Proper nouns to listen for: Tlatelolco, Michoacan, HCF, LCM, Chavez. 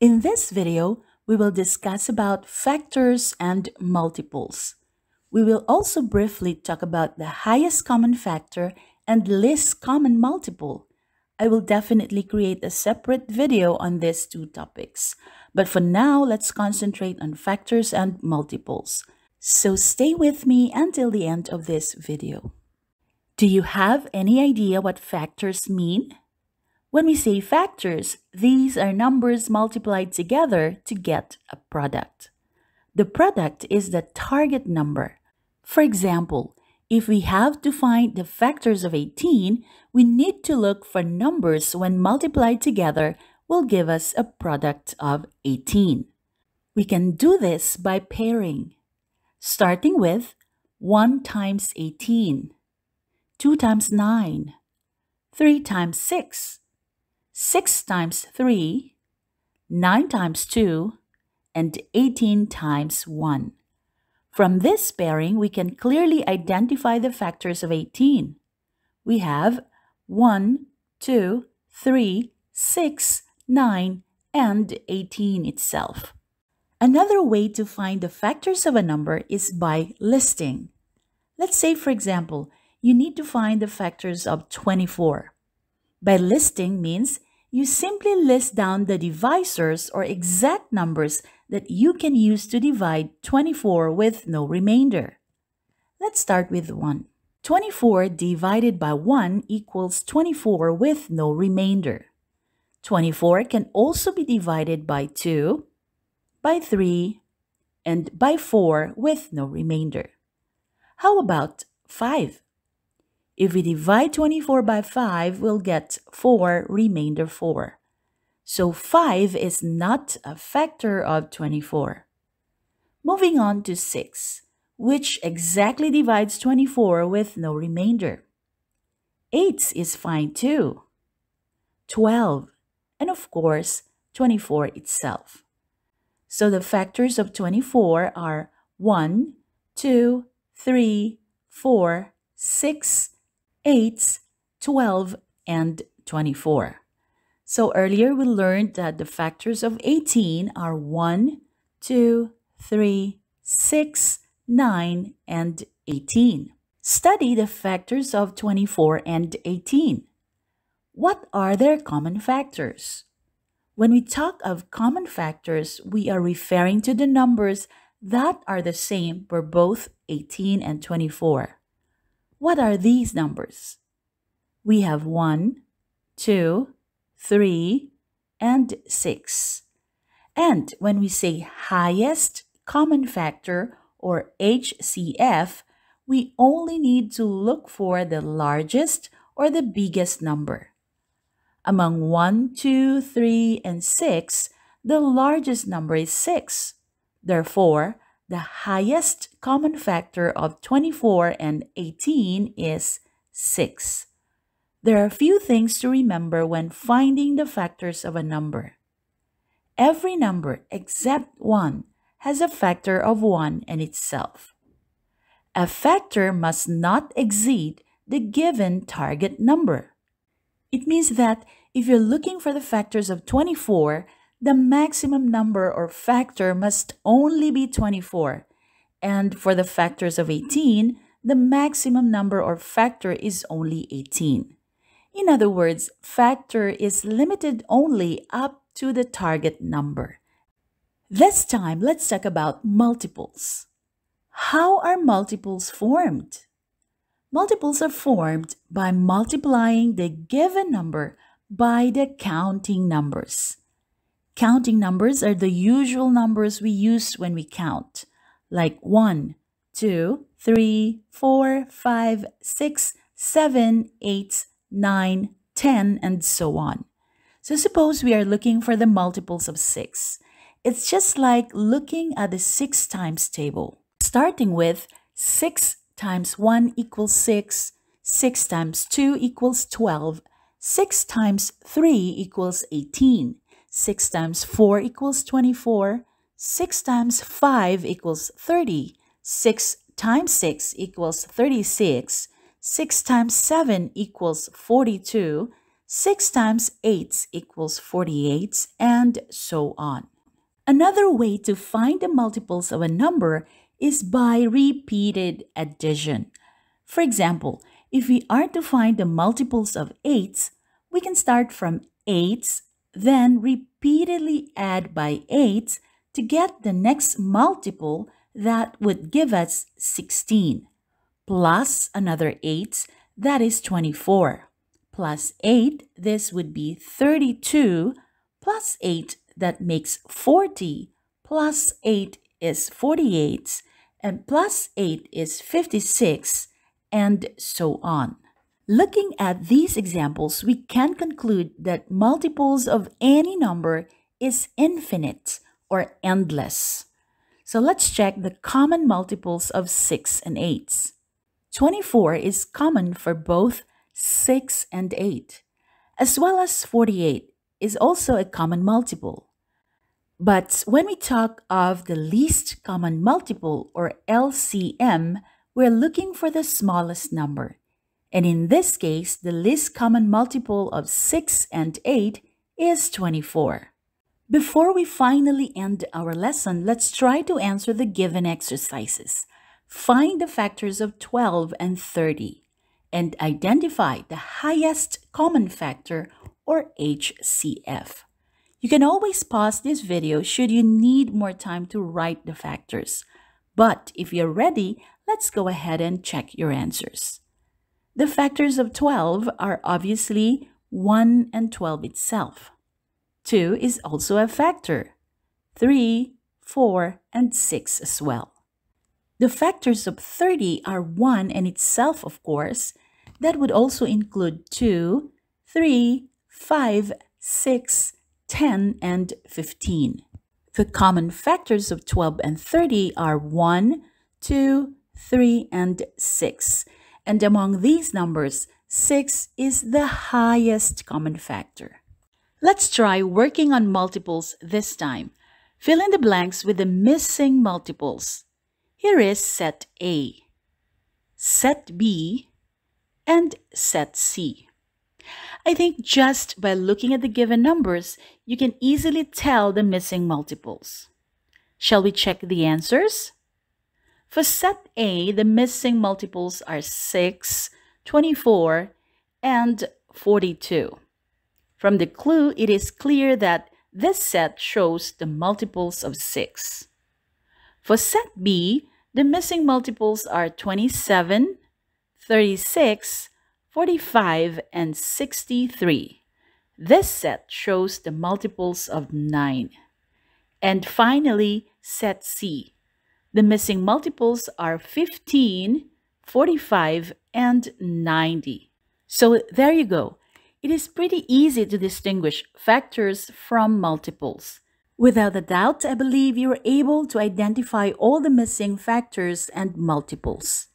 In this video, we will discuss about factors and multiples. We will also briefly talk about the highest common factor and least common multiple. I will definitely create a separate video on these two topics. But for now, let's concentrate on factors and multiples. So stay with me until the end of this video. Do you have any idea what factors mean? When we say factors, these are numbers multiplied together to get a product. The product is the target number. For example, if we have to find the factors of 18, we need to look for numbers when multiplied together will give us a product of 18. We can do this by pairing, starting with 1 times 18, 2 times 9, 3 times 6, 6 times 3, 9 times 2, and 18 times 1. From this pairing, we can clearly identify the factors of 18. We have 1, 2, 3, 6, 9, and 18 itself. Another way to find the factors of a number is by listing. Let's say, for example, you need to find the factors of 24. By listing means you simply list down the divisors or exact numbers that you can use to divide 24 with no remainder. Let's start with 1. 24 divided by 1 equals 24 with no remainder. 24 can also be divided by 2, by 3, and by 4 with no remainder. How about 5? If we divide 24 by 5, we'll get 4 remainder 4. So 5 is not a factor of 24. Moving on to 6, which exactly divides 24 with no remainder. 8 is fine too. 12, and of course, 24 itself. So the factors of 24 are 1, 2, 3, 4, 6, 8, 12, and 24. So earlier we learned that the factors of 18 are 1, 2, 3, 6, 9, and 18. Study the factors of 24 and 18. What are their common factors? When we talk of common factors, we are referring to the numbers that are the same for both 18 and 24. What are these numbers? We have 1, 2, 3, and 6. And when we say highest common factor or HCF, we only need to look for the largest or the biggest number. Among 1, 2, 3, and 6, the largest number is 6. Therefore, the highest common factor of 24 and 18 is 6. There are few things to remember when finding the factors of a number. Every number except 1 has a factor of 1 in itself. A factor must not exceed the given target number. It means that if you're looking for the factors of 24, the maximum number or factor must only be 24. And for the factors of 18, the maximum number or factor is only 18. In other words, factor is limited only up to the target number. This time, let's talk about multiples. How are multiples formed? Multiples are formed by multiplying the given number by the counting numbers. Counting numbers are the usual numbers we use when we count, like 1, 2, 3, 4, 5, 6, 7, 8, 9, 10, and so on. So suppose we are looking for the multiples of 6. It's just like looking at the 6 times table, starting with 6 times 1 equals 6, 6 times 2 equals 12, 6 times 3 equals 18. 6 times 4 equals 24, 6 times 5 equals 30, 6 times 6 equals 36, 6 times 7 equals 42, 6 times 8 equals 48, and so on. Another way to find the multiples of a number is by repeated addition. For example, if we are to find the multiples of 8, we can start from 8, then repeatedly add by 8 to get the next multiple that would give us 16, plus another 8, that is 24. Plus 8, this would be 32, plus 8, that makes 40, plus 8 is 48, and plus 8 is 56, and so on. Looking at these examples, we can conclude that multiples of any number is infinite or endless. So let's check the common multiples of 6 and 8. 24 is common for both 6 and 8, as well as 48 is also a common multiple. But when we talk of the least common multiple, or LCM, we're looking for the smallest number. And in this case, the least common multiple of 6 and 8 is 24. Before we finally end our lesson, let's try to answer the given exercises. Find the factors of 12 and 30 and identify the highest common factor, or HCF. You can always pause this video should you need more time to write the factors. But if you're ready, let's go ahead and check your answers. The factors of 12 are obviously 1 and 12 itself. 2 is also a factor. 3, 4, and 6 as well. The factors of 30 are 1 and itself, of course. That would also include 2, 3, 5, 6, 10, and 15. The common factors of 12 and 30 are 1, 2, 3, and 6. And among these numbers, 6 is the highest common factor. Let's try working on multiples this time. Fill in the blanks with the missing multiples. Here is set A, set B, and set C. I think just by looking at the given numbers, you can easily tell the missing multiples. Shall we check the answers? For set A, the missing multiples are 6, 24, and 42. From the clue, it is clear that this set shows the multiples of 6. For set B, the missing multiples are 27, 36, 45, and 63. This set shows the multiples of 9. And finally, set C. The missing multiples are 15, 45, and 90. So there you go. It is pretty easy to distinguish factors from multiples. Without a doubt, I believe you were able to identify all the missing factors and multiples.